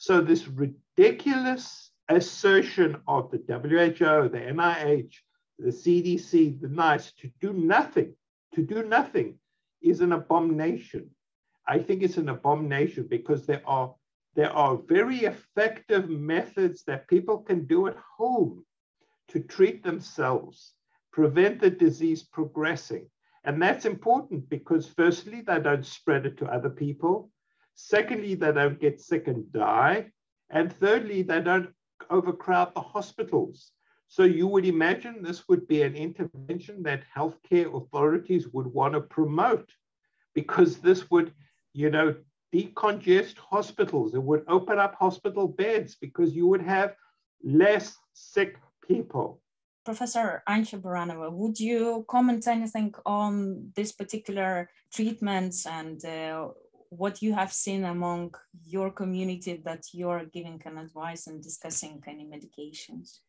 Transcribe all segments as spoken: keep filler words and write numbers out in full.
So this ridiculous assertion of the W H O, the N I H, the C D C, the NICE, to do nothing, to do nothing is an abomination. I think it's an abomination because there are, there are very effective methods that people can do at home to treat themselves, prevent the disease progressing. And that's important because firstly, they don't spread it to other people. Secondly, they don't get sick and die. And thirdly, they don't overcrowd the hospitals. So you would imagine this would be an intervention that healthcare authorities would want to promote because this would, you know, decongest hospitals. It would open up hospital beds because you would have less sick people. Professor Anzhela Baranova, would you comment anything on this particular treatments and uh, what you have seen among your community that you're giving an advice and discussing any medications?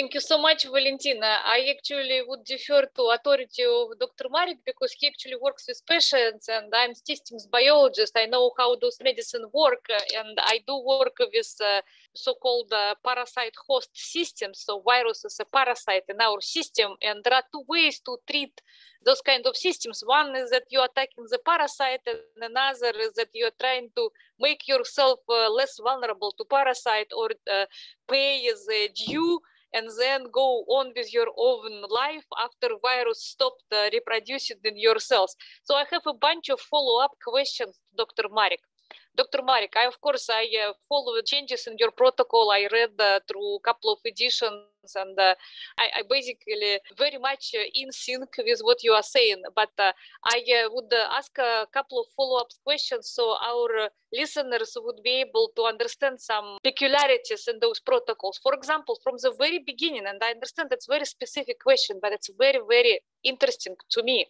Thank you so much, Valentina. I actually would defer to authority of Doctor Marik because he actually works with patients and I'm systems biologist. I know how those medicine work and I do work with uh, so-called uh, parasite host systems. So virus is a parasite in our system and there are two ways to treat those kind of systems. One is that you're attacking the parasite and another is that you're trying to make yourself uh, less vulnerable to parasite or uh, pay the due and then go on with your own life after virus stopped uh, reproducing in your cells. So I have a bunch of follow-up questions to Doctor Marik. Doctor Marik, I, of course, I uh, follow the changes in your protocol. I read uh, through a couple of editions and uh, I, I basically very much uh, in sync with what you are saying. But uh, I uh, would uh, ask a couple of follow-up questions so our uh, listeners would be able to understand some peculiarities in those protocols. For example, from the very beginning, and I understand that's a very specific question, but it's very, very interesting to me.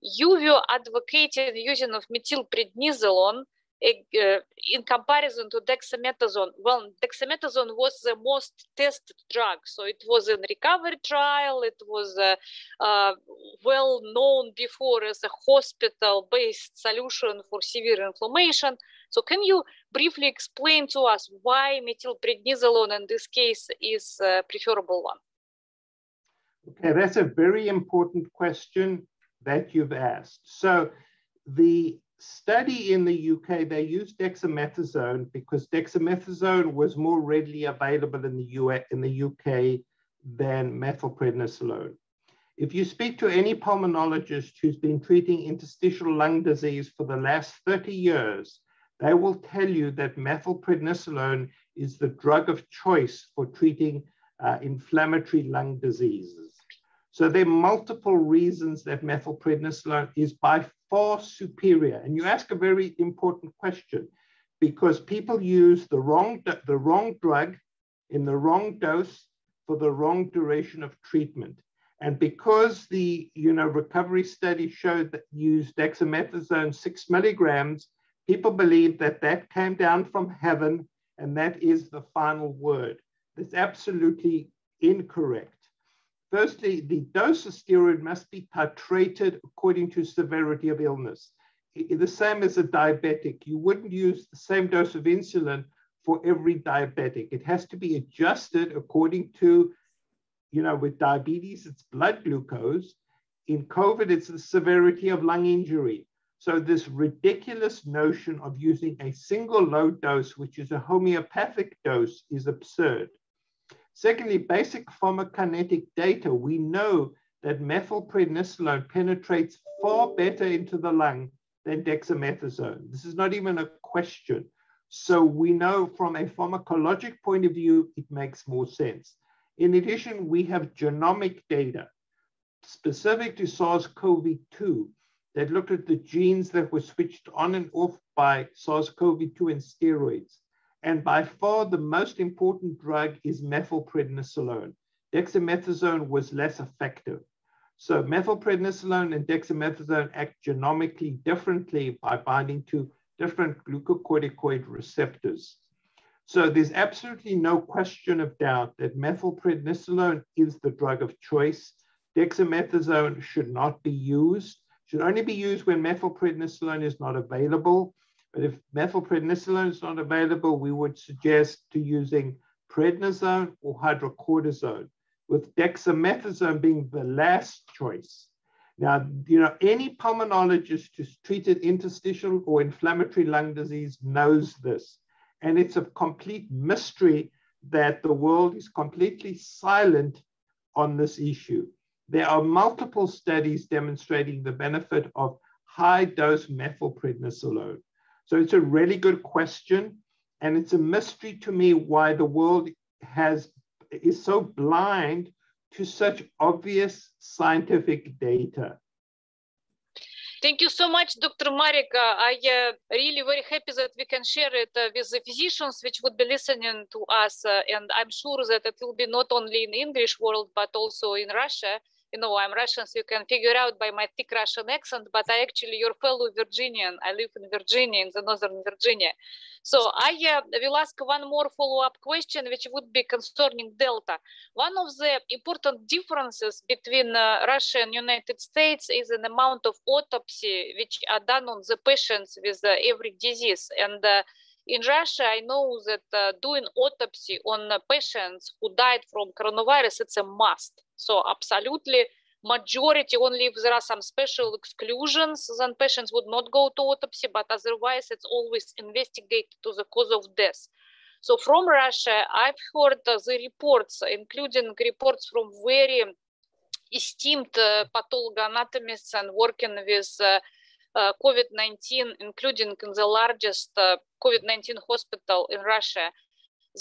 You were advocating the using of methylprednisolone in comparison to dexamethasone. Well, dexamethasone was the most tested drug. So it was in recovery trial. It was uh, uh, well known before as a hospital-based solution for severe inflammation. So can you briefly explain to us why methylprednisolone in this case is a preferable one? Okay, that's a very important question that you've asked. So the study in the U K, they used dexamethasone because dexamethasone was more readily available in the U S, in the U K than methylprednisolone. If you speak to any pulmonologist who's been treating interstitial lung disease for the last thirty years, they will tell you that methylprednisolone is the drug of choice for treating uh, inflammatory lung diseases. So there are multiple reasons that methylprednisolone is by far superior. And you ask a very important question because people use the wrong, the wrong drug in the wrong dose for the wrong duration of treatment. And because the you know, recovery study showed that used dexamethasone six milligrams, people believe that that came down from heaven and that is the final word. That's absolutely incorrect. Firstly, the dose of steroid must be titrated according to severity of illness. The same as a diabetic. You wouldn't use the same dose of insulin for every diabetic. It has to be adjusted according to, you know, with diabetes, it's blood glucose. In COVID, it's the severity of lung injury. So this ridiculous notion of using a single low dose, which is a homeopathic dose, is absurd. Secondly, basic pharmacokinetic data. We know that methylprednisolone penetrates far better into the lung than dexamethasone. This is not even a question. So we know from a pharmacologic point of view, it makes more sense. In addition, we have genomic data specific to SARS CoV two that looked at the genes that were switched on and off by SARS CoV two and steroids. And by far the most important drug is methylprednisolone. Dexamethasone was less effective. So methylprednisolone and dexamethasone act genomically differently by binding to different glucocorticoid receptors. So there's absolutely no question of doubt that methylprednisolone is the drug of choice. Dexamethasone should not be used, should only be used when methylprednisolone is not available. But if methylprednisolone is not available, we would suggest to using prednisone or hydrocortisone, with dexamethasone being the last choice. Now, you know, any pulmonologist who's treated interstitial or inflammatory lung disease knows this. And it's a complete mystery that the world is completely silent on this issue. There are multiple studies demonstrating the benefit of high-dose methylprednisolone. So it's a really good question. And it's a mystery to me why the world has is so blind to such obvious scientific data. Thank you so much, Doctor Marik. I am uh, really very happy that we can share it uh, with the physicians which would be listening to us. Uh, and I'm sure that it will be not only in the English world, but also in Russia. You know, I'm Russian, so you can figure out by my thick Russian accent, but I actually your fellow Virginian. I live in Virginia, in the Northern Virginia. So I uh, will ask one more follow-up question, which would be concerning Delta. One of the important differences between uh, Russia and United States is an amount of autopsy which are done on the patients with uh, every disease. And uh, in Russia, I know that uh, doing autopsy on uh, patients who died from coronavirus, it's a must. So absolutely majority, only if there are some special exclusions, then patients would not go to autopsy, but otherwise it's always investigated to the cause of death. So from Russia, I've heard uh, the reports, including reports from very esteemed uh, pathologo-anatomists and working with uh, Uh, COVID nineteen, including in the largest uh, COVID nineteen hospital in Russia,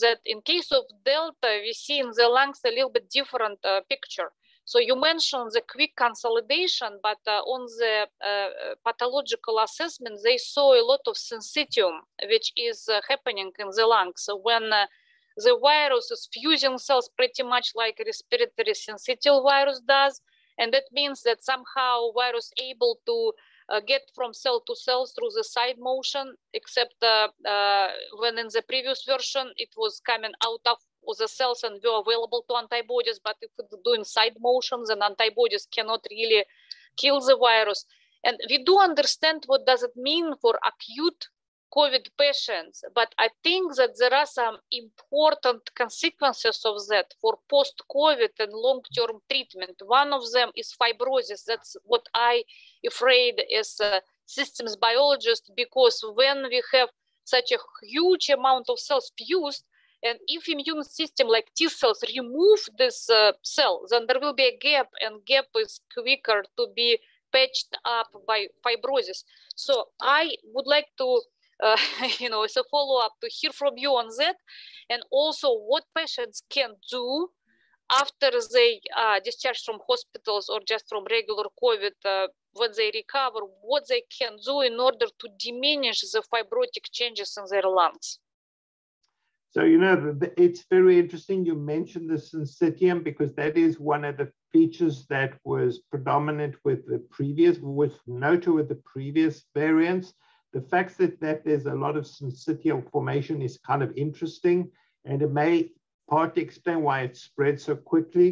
that in case of Delta, we see in the lungs a little bit different uh, picture. So you mentioned the quick consolidation, but uh, on the uh, pathological assessment, they saw a lot of syncytium, which is uh, happening in the lungs. So when uh, the virus is fusing cells pretty much like respiratory syncytial virus does, and that means that somehow virus able to Uh, get from cell to cell through the side motion, except uh, uh, when in the previous version it was coming out of the cells and were available to antibodies, but if it's doing side motions, then antibodies cannot really kill the virus. And we do understand what does it mean for acute COVID patients, but I think that there are some important consequences of that for post-COVID and long-term treatment. One of them is fibrosis. That's what I afraid as a systems biologist, because when we have such a huge amount of cells fused, and if immune system like T cells remove this uh, cell, then there will be a gap, and gap is quicker to be patched up by fibrosis. So I would like to Uh, you know, it's a follow-up to hear from you on that, and also what patients can do after they are uh, discharged from hospitals or just from regular COVID, uh, when they recover, what they can do in order to diminish the fibrotic changes in their lungs. So, you know, it's very interesting you mentioned the syncytium, because that is one of the features that was predominant with the previous, was noted with the previous variants. The fact that, that there's a lot of syncytial formation is kind of interesting, and it may partly explain why it spread so quickly.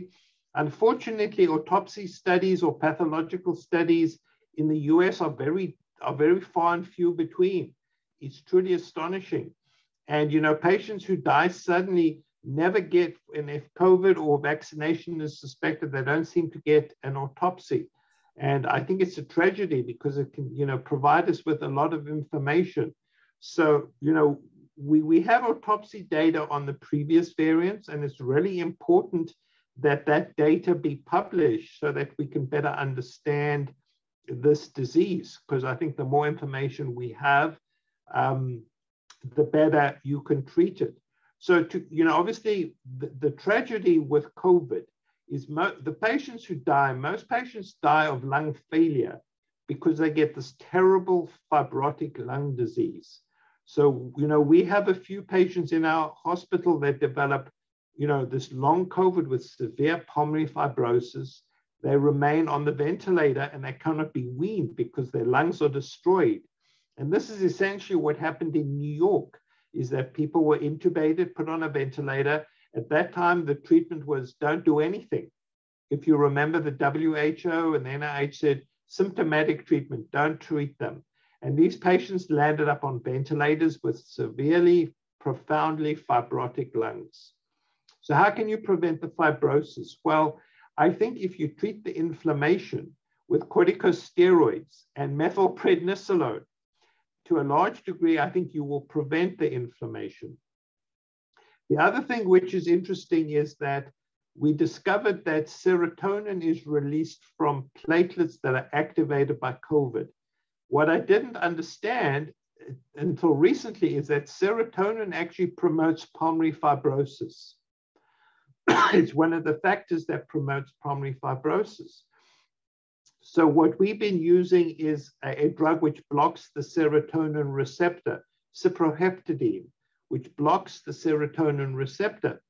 Unfortunately, autopsy studies or pathological studies in the U S are very, are very far and few between. It's truly astonishing. And, you know, patients who die suddenly never get, and if COVID or vaccination is suspected, they don't seem to get an autopsy. And I think it's a tragedy, because it can, you know, provide us with a lot of information. So, you know, we, we have autopsy data on the previous variants, and it's really important that that data be published so that we can better understand this disease, because I think the more information we have, um, the better you can treat it. So, to, you know, obviously the, the tragedy with COVID is the patients who die, most patients die of lung failure because they get this terrible fibrotic lung disease. So, you know, we have a few patients in our hospital that develop, you know, this long COVID with severe pulmonary fibrosis. They remain on the ventilator and they cannot be weaned because their lungs are destroyed. And this is essentially what happened in New York, is that people were intubated, put on a ventilator. At that time, the treatment was don't do anything. If you remember, the W H O and the N I H said symptomatic treatment, don't treat them. And these patients landed up on ventilators with severely, profoundly fibrotic lungs. So how can you prevent the fibrosis? Well, I think if you treat the inflammation with corticosteroids and methylprednisolone, to a large degree, I think you will prevent the inflammation. The other thing which is interesting is that we discovered that serotonin is released from platelets that are activated by COVID. What I didn't understand until recently is that serotonin actually promotes pulmonary fibrosis. It's one of the factors that promotes pulmonary fibrosis. So what we've been using is a, a drug which blocks the serotonin receptor, cyproheptadine, which blocks the serotonin receptor.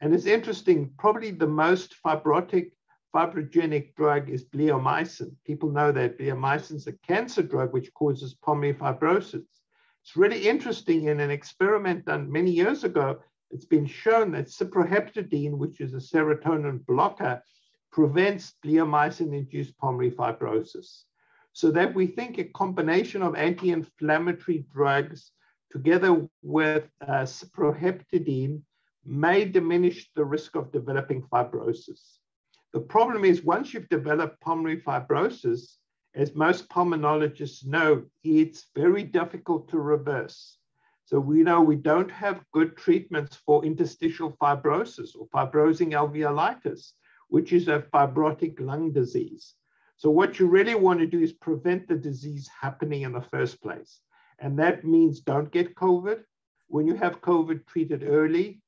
And it's interesting, probably the most fibrotic, fibrogenic drug is bleomycin. People know that bleomycin is a cancer drug which causes pulmonary fibrosis. It's really interesting. In an experiment done many years ago, it's been shown that cyproheptadine, which is a serotonin blocker, prevents bleomycin-induced pulmonary fibrosis. So that we think a combination of anti-inflammatory drugs together with uh, cyproheptadine may diminish the risk of developing fibrosis. The problem is once you've developed pulmonary fibrosis, as most pulmonologists know, it's very difficult to reverse. So we know we don't have good treatments for interstitial fibrosis or fibrosing alveolitis, which is a fibrotic lung disease. So what you really want to do is prevent the disease happening in the first place. And that means don't get COVID. When you have COVID, treat it early.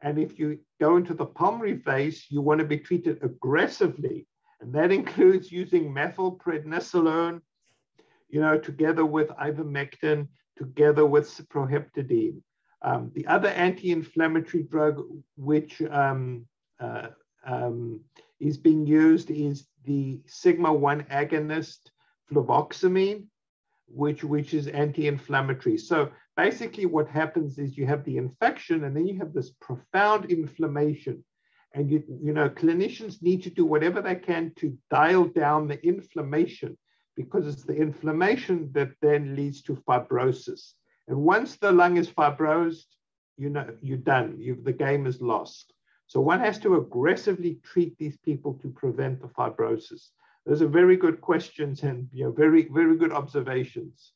And if you go into the pulmonary phase, you want to be treated aggressively. And that includes using methylprednisolone, you know, together with ivermectin, together with cyproheptadine. Um, the other anti-inflammatory drug which um, uh, um, is being used is the sigma one agonist, fluvoxamine, which, which is anti-inflammatory. So basically what happens is you have the infection and then you have this profound inflammation. And you, you know, clinicians need to do whatever they can to dial down the inflammation, because it's the inflammation that then leads to fibrosis. And once the lung is fibrosed, you know, you're done, You've, the game is lost. So one has to aggressively treat these people to prevent the fibrosis. Those are very good questions and you know, very, very good observations.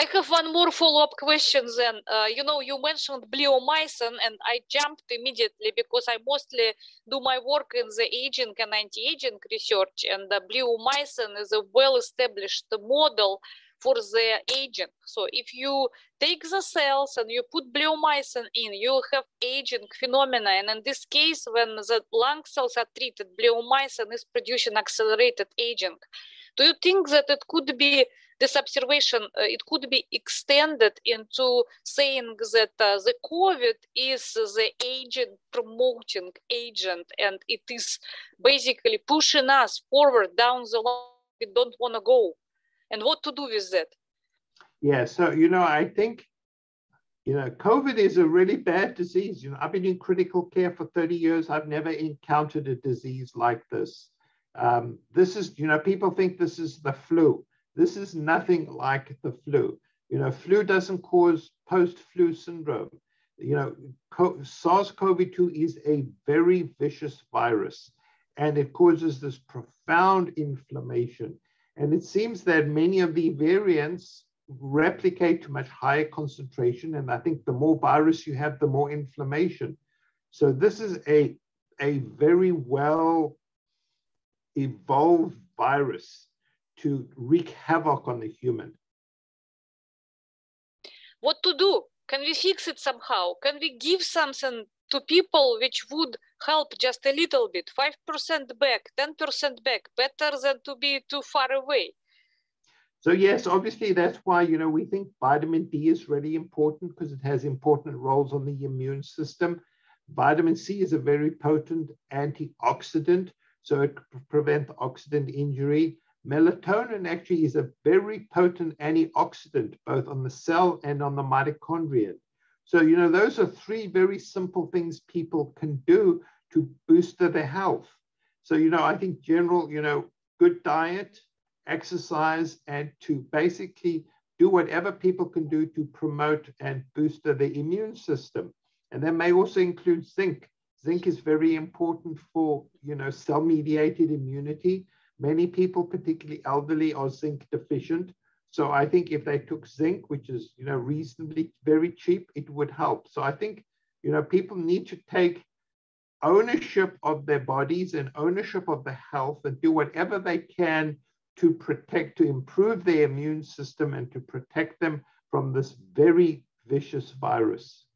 I have one more follow-up question then. Uh, you know, you mentioned bleomycin and I jumped immediately because I mostly do my work in the aging and anti-aging research, and the bleomycin is a well-established model for the aging. So if you take the cells and you put bleomycin in, you'll have aging phenomena. And in this case, when the lung cells are treated, bleomycin is producing accelerated aging. Do you think that it could be, this observation, uh, it could be extended into saying that uh, the COVID is the aging promoting agent and it is basically pushing us forward down the line we don't want to go? And what to do with that? Yeah, so, you know, I think, you know, COVID is a really bad disease. You know, I've been in critical care for thirty years. I've never encountered a disease like this. Um, this is, you know, people think this is the flu. This is nothing like the flu. You know, flu doesn't cause post-flu syndrome. You know, SARS CoV two is a very vicious virus, and it causes this profound inflammation. And it seems that many of the variants replicate to much higher concentration. And I think the more virus you have, the more inflammation. So this is a, a very well evolved virus to wreak havoc on the human. What to do? Can we fix it somehow? Can we give something to people which would help just a little bit, five percent back, ten percent back, better than to be too far away? So yes, obviously that's why, you know, we think vitamin D is really important because it has important roles on the immune system. Vitamin C is a very potent antioxidant, so it prevents oxidant injury. Melatonin actually is a very potent antioxidant, both on the cell and on the mitochondria. So, you know, those are three very simple things people can do to boost their health. So, you know, I think general, you know, good diet, exercise, and to basically do whatever people can do to promote and boost the immune system. And that may also include zinc. Zinc is very important for, you know, cell-mediated immunity. Many people, particularly elderly, are zinc deficient. So I think if they took zinc, which is, you know, reasonably very cheap, it would help. So I think, you know, people need to take ownership of their bodies and ownership of the health and do whatever they can to protect, to improve their immune system and to protect them from this very vicious virus.